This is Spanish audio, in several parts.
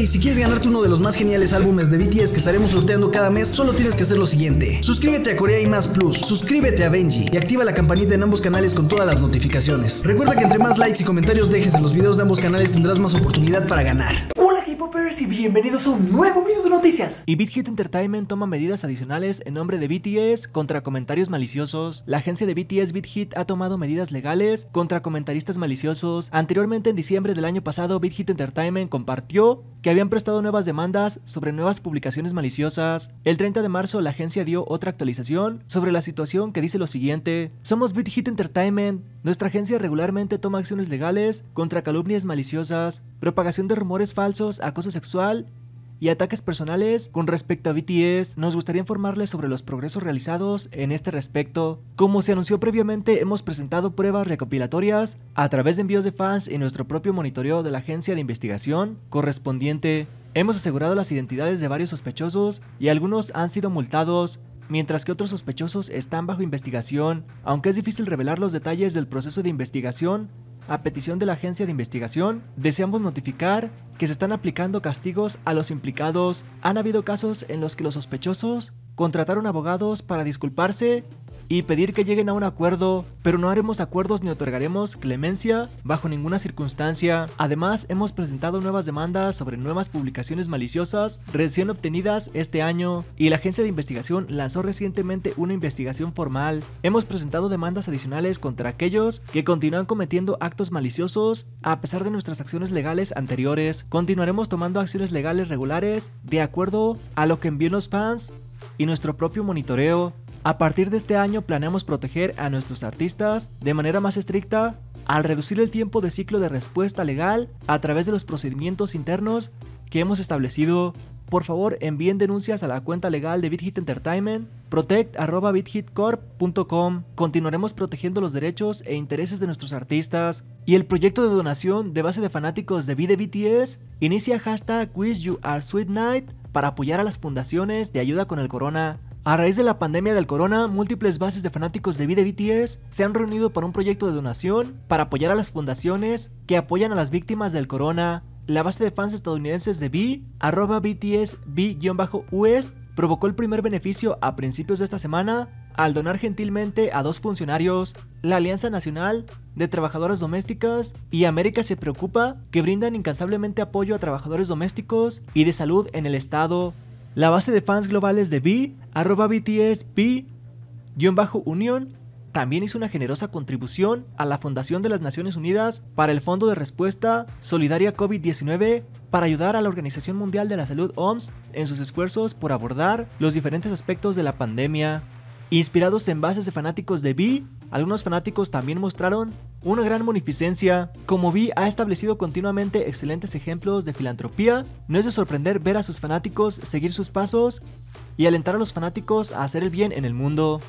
y si quieres ganarte uno de los más geniales álbumes de BTS que estaremos sorteando cada mes, solo tienes que hacer lo siguiente: suscríbete a Corea y Más Plus, suscríbete a Benji y activa la campanita en ambos canales con todas las notificaciones. Recuerda que entre más likes y comentarios dejes en los videos de ambos canales tendrás más oportunidad para ganar. Y bienvenidos a un nuevo video de noticias. Y Big Hit Entertainment toma medidas adicionales en nombre de BTS contra comentarios maliciosos. La agencia de BTS Big Hit ha tomado medidas legales contra comentaristas maliciosos. Anteriormente, en diciembre del año pasado, Big Hit Entertainment compartió que habían prestado nuevas demandas sobre nuevas publicaciones maliciosas. El 30 de marzo la agencia dio otra actualización sobre la situación que dice lo siguiente: somos Big Hit Entertainment. Nuestra agencia regularmente toma acciones legales contra calumnias maliciosas, propagación de rumores falsos, acoso sexual y ataques personales con respecto a BTS. Nos gustaría informarles sobre los progresos realizados en este respecto. Como se anunció previamente, hemos presentado pruebas recopilatorias a través de envíos de fans y nuestro propio monitoreo de la agencia de investigación correspondiente. Hemos asegurado las identidades de varios sospechosos y algunos han sido multados, mientras que otros sospechosos están bajo investigación, aunque es difícil revelar los detalles del proceso de investigación. A petición de la agencia de investigación, deseamos notificar que se están aplicando castigos a los implicados. Han habido casos en los que los sospechosos contrataron abogados para disculparse y pedir que lleguen a un acuerdo, pero no haremos acuerdos ni otorgaremos clemencia bajo ninguna circunstancia. Además, hemos presentado nuevas demandas sobre nuevas publicaciones maliciosas recién obtenidas este año, y la agencia de investigación lanzó recientemente una investigación formal. Hemos presentado demandas adicionales contra aquellos que continúan cometiendo actos maliciosos a pesar de nuestras acciones legales anteriores. Continuaremos tomando acciones legales regulares de acuerdo a lo que envíen los fans y nuestro propio monitoreo. A partir de este año planeamos proteger a nuestros artistas de manera más estricta al reducir el tiempo de ciclo de respuesta legal a través de los procedimientos internos que hemos establecido. Por favor, envíen denuncias a la cuenta legal de Big Hit Entertainment, protect@bighitcorp.com. Continuaremos protegiendo los derechos e intereses de nuestros artistas. Y el proyecto de donación de base de fanáticos de V de BTS inicia #WishYouAreSweetNight para apoyar a las fundaciones de ayuda con el corona. A raíz de la pandemia del corona, múltiples bases de fanáticos de V de BTS se han reunido para un proyecto de donación para apoyar a las fundaciones que apoyan a las víctimas del corona. La base de fans estadounidenses de V, @BTSV_US, provocó el primer beneficio a principios de esta semana al donar gentilmente a dos funcionarios. La Alianza Nacional de Trabajadoras Domésticas y América se preocupa, que brindan incansablemente apoyo a trabajadores domésticos y de salud en el estado. La base de fans globales de V, @BTSV_Union, también hizo una generosa contribución a la Fundación de las Naciones Unidas para el Fondo de Respuesta Solidaria COVID-19 para ayudar a la Organización Mundial de la Salud OMS en sus esfuerzos por abordar los diferentes aspectos de la pandemia. Inspirados en bases de fanáticos de V, algunos fanáticos también mostraron una gran munificencia. Como V ha establecido continuamente excelentes ejemplos de filantropía, no es de sorprender ver a sus fanáticos seguir sus pasos y alentar a los fanáticos a hacer el bien en el mundo.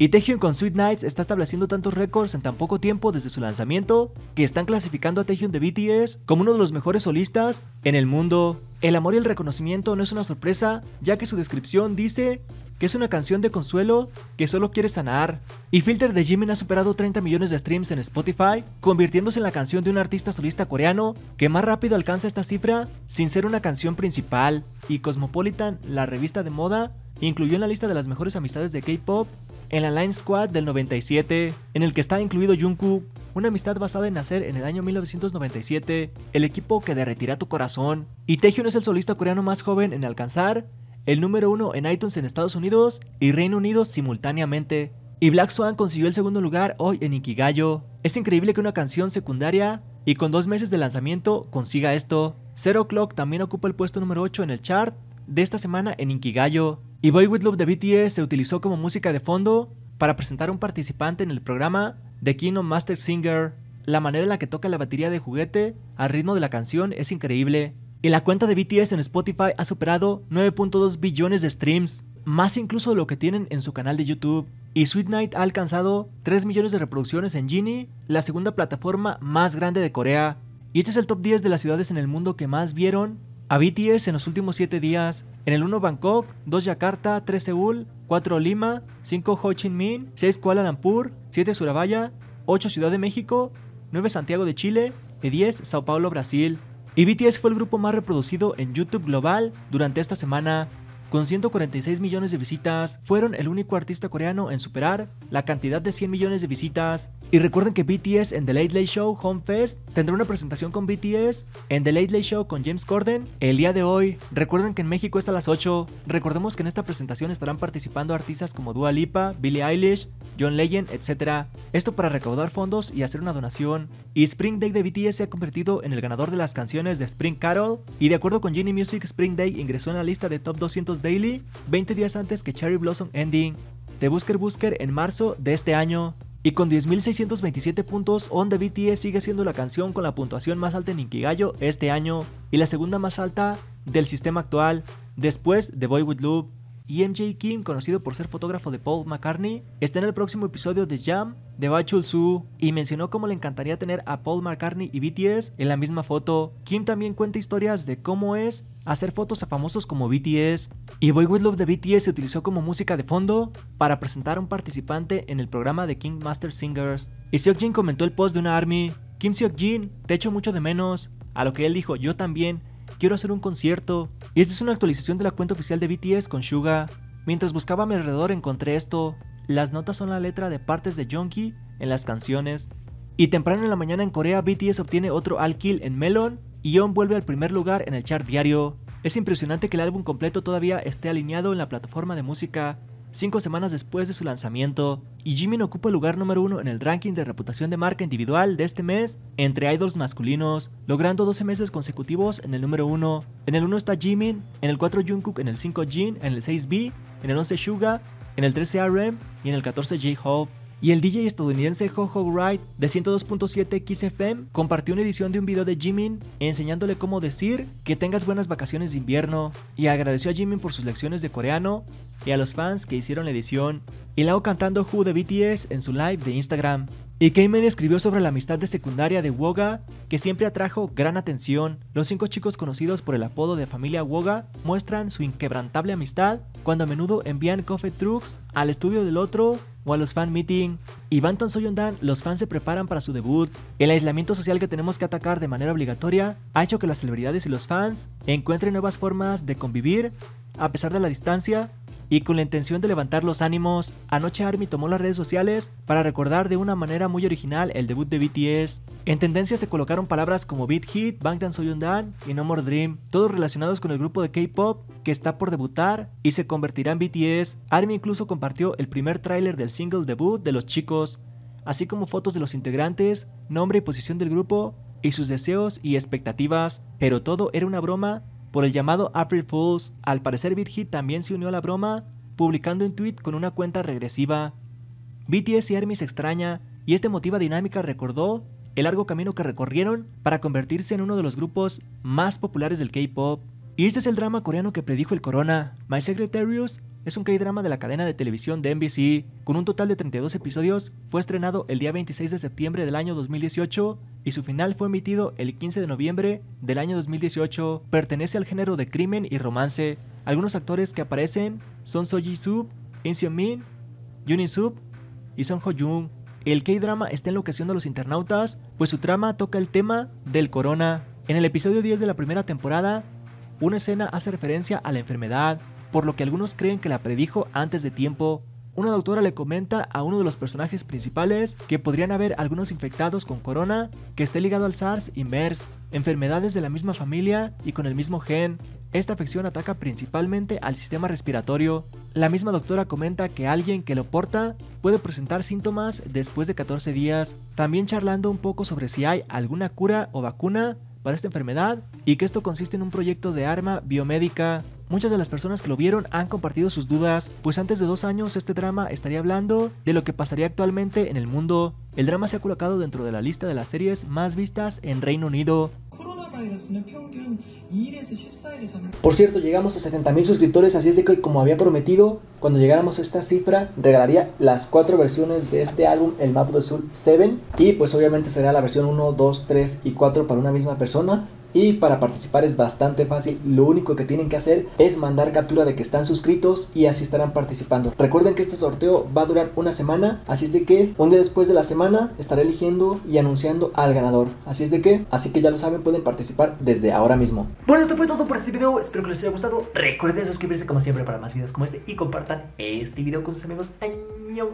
Y Taehyung con Sweet Nights está estableciendo tantos récords en tan poco tiempo desde su lanzamiento que están clasificando a Taehyung de BTS como uno de los mejores solistas en el mundo. El amor y el reconocimiento no es una sorpresa, ya que su descripción dice que es una canción de consuelo que solo quiere sanar. Y Filter de Jimin ha superado 30 millones de streams en Spotify, convirtiéndose en la canción de un artista solista coreano que más rápido alcanza esta cifra sin ser una canción principal. Y Cosmopolitan, la revista de moda, incluyó en la lista de las mejores amistades de K-POP en la Line Squad del 97, en el que está incluido Jungkook, una amistad basada en nacer en el año 1997, el equipo que derretirá tu corazón. Y Taehyung es el solista coreano más joven en alcanzar el número 1 en iTunes en Estados Unidos y Reino Unido simultáneamente. Y Black Swan consiguió el segundo lugar hoy en Inkigayo. Es increíble que una canción secundaria y con 2 meses de lanzamiento consiga esto. Zero O'Clock también ocupa el puesto número 8 en el chart de esta semana en Inkigayo. Y Boy With Love de BTS se utilizó como música de fondo para presentar a un participante en el programa The King of Mask Singers. La manera en la que toca la batería de juguete al ritmo de la canción es increíble. Y la cuenta de BTS en Spotify ha superado 9.2 billones de streams, más incluso de lo que tienen en su canal de YouTube. Y Sweet Night ha alcanzado 3 millones de reproducciones en Genie, la segunda plataforma más grande de Corea. Y este es el top 10 de las ciudades en el mundo que más vieron a BTS en los últimos 7 días. En el 1 Bangkok, 2 Yakarta, 3 Seúl, 4 Lima, 5 Ho Chi Minh, 6 Kuala Lumpur, 7 Surabaya, 8 Ciudad de México, 9 Santiago de Chile y 10 Sao Paulo, Brasil. Y BTS fue el grupo más reproducido en YouTube global durante esta semana. Con 146 millones de visitas, fueron el único artista coreano en superar la cantidad de 100 millones de visitas. Y recuerden que BTS en The Late Late Show Home Fest tendrá una presentación con BTS en The Late Late Show con James Corden el día de hoy. Recuerden que en México es a las 8. Recordemos que en esta presentación estarán participando artistas como Dua Lipa, Billie Eilish, John Legend, etc. Esto para recaudar fondos y hacer una donación. Y Spring Day de BTS se ha convertido en el ganador de las canciones de Spring Carol. Y de acuerdo con Genie Music, Spring Day ingresó en la lista de Top 200 Daily 20 días antes que Cherry Blossom Ending de Busker Busker en marzo de este año. Y con 10.627 puntos, On The BTS sigue siendo la canción con la puntuación más alta en Inkigayo este año y la segunda más alta del sistema actual, después de Boy With Love. Y MJ Kim, conocido por ser fotógrafo de Paul McCartney, está en el próximo episodio de Jam de Bachulsu y mencionó cómo le encantaría tener a Paul McCartney y BTS en la misma foto. Kim también cuenta historias de cómo es hacer fotos a famosos como BTS. Y Boy With Love de BTS se utilizó como música de fondo para presentar a un participante en el programa de King of Mask Singers. Y Seokjin comentó el post de una ARMY. Kim Seokjin, te echo mucho de menos. A lo que él dijo, yo también. Quiero hacer un concierto. Y esta es una actualización de la cuenta oficial de BTS con Suga. Mientras buscaba a mi alrededor encontré esto. Las notas son la letra de partes de Jungkook en las canciones. Y temprano en la mañana en Corea, BTS obtiene otro All Kill en Melon y Yeon vuelve al primer lugar en el chart diario. Es impresionante que el álbum completo todavía esté alineado en la plataforma de música 5 semanas después de su lanzamiento. Y Jimin ocupa el lugar número 1 en el ranking de reputación de marca individual de este mes entre idols masculinos, logrando 12 meses consecutivos en el número 1. En el 1 está Jimin, en el 4 Jungkook, en el 5 Jin, en el 6 V, en el 11 Suga, en el 13 RM y en el 14 J-Hope. Y el DJ estadounidense JoJo Wright de 102.7 XFM compartió una edición de un video de Jimin enseñándole cómo decir que tengas buenas vacaciones de invierno y agradeció a Jimin por sus lecciones de coreano y a los fans que hicieron la edición. Y luego cantando Who de BTS en su live de Instagram. Y K-Man escribió sobre la amistad de secundaria de Woga, que siempre atrajo gran atención. Los 5 chicos conocidos por el apodo de familia Woga muestran su inquebrantable amistad cuando a menudo envían coffee trucks al estudio del otro o a los fan meeting. Y Bangtan Sonyeondan, los fans se preparan para su debut. El aislamiento social que tenemos que atacar de manera obligatoria ha hecho que las celebridades y los fans encuentren nuevas formas de convivir a pesar de la distancia. Y con la intención de levantar los ánimos, anoche ARMY tomó las redes sociales para recordar de una manera muy original el debut de BTS. En tendencia se colocaron palabras como Big Hit, Bangtan Sonyeondan y No More Dream, todos relacionados con el grupo de K-POP que está por debutar y se convertirá en BTS. ARMY incluso compartió el primer tráiler del single debut de los chicos, así como fotos de los integrantes, nombre y posición del grupo y sus deseos y expectativas, pero todo era una broma por el llamado April Fool's. Al parecer Big Hit también se unió a la broma, publicando un tweet con una cuenta regresiva. BTS y ARMY se extraña, y esta emotiva dinámica recordó el largo camino que recorrieron para convertirse en uno de los grupos más populares del K-pop. Y este es el drama coreano que predijo el corona. My Secret es un K-drama de la cadena de televisión de NBC, con un total de 32 episodios, fue estrenado el día 26 de septiembre del año 2018 y su final fue emitido el 15 de noviembre del año 2018. Pertenece al género de crimen y romance. Algunos actores que aparecen son So Ji-sub, Im Seon-min, Yoon In-sub y Son Ho-jung. El K-drama está enloqueciendo a los internautas, pues su trama toca el tema del corona. En el episodio 10 de la primera temporada, una escena hace referencia a la enfermedad, por lo que algunos creen que la predijo antes de tiempo. Una doctora le comenta a uno de los personajes principales que podrían haber algunos infectados con corona que esté ligado al SARS y MERS, enfermedades de la misma familia y con el mismo gen. Esta afección ataca principalmente al sistema respiratorio. La misma doctora comenta que alguien que lo porta puede presentar síntomas después de 14 días, también charlando un poco sobre si hay alguna cura o vacuna para esta enfermedad y que esto consiste en un proyecto de arma biomédica. Muchas de las personas que lo vieron han compartido sus dudas, pues antes de 2 años este drama estaría hablando de lo que pasaría actualmente en el mundo. El drama se ha colocado dentro de la lista de las series más vistas en Reino Unido. Por cierto, llegamos a 70.000 suscriptores, así es de que, como había prometido, cuando llegáramos a esta cifra regalaría las 4 versiones de este álbum, el Map of the Soul 7, y pues obviamente será la versión 1, 2, 3 y 4 para una misma persona. y para participar es bastante fácil, lo único que tienen que hacer es mandar captura de que están suscritos y así estarán participando. Recuerden que este sorteo va a durar una semana, así es de que un día después de la semana estaré eligiendo y anunciando al ganador, así que ya lo saben, pueden participar desde ahora mismo. Bueno, esto fue todo por este video, espero que les haya gustado, recuerden suscribirse como siempre para más videos como este y compartan este video con sus amigos. ¡Año!